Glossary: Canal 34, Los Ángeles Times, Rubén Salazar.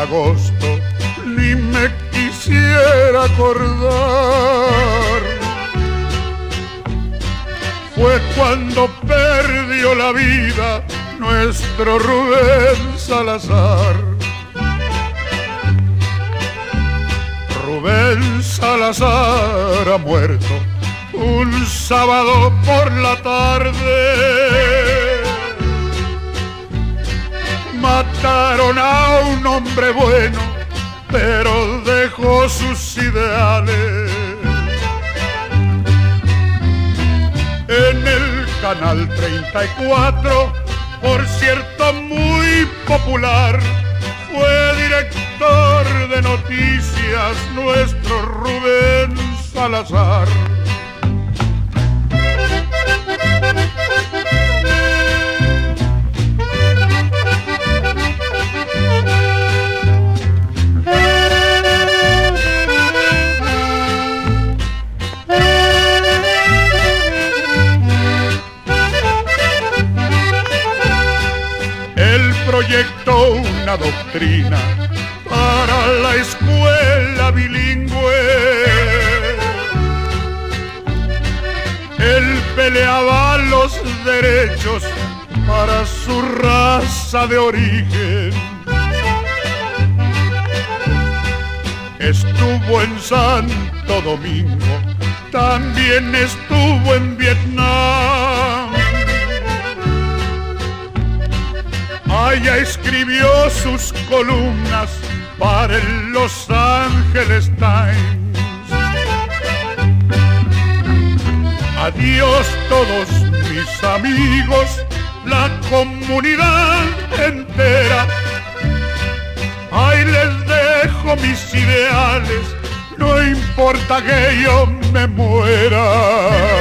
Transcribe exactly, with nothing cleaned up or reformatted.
agosto ni me quisiera acordar. Fue cuando perdió la vida nuestro Rubén Salazar. Rubén Salazar ha muerto un sábado por la tarde. Mataron a un hombre bueno, pero dejó sus ideales. En el Canal treinta y cuatro, por cierto muy popular, fue director de noticias nuestro Rubén Salazar. Proyectó una doctrina para la escuela bilingüe. Él peleaba los derechos para su raza de origen. Estuvo en Santo Domingo, también estuvo en Vietnam. Allá escribió sus columnas para el Los Ángeles Times. Adiós todos mis amigos, la comunidad entera. Ahí les dejo mis ideales, no importa que yo me muera.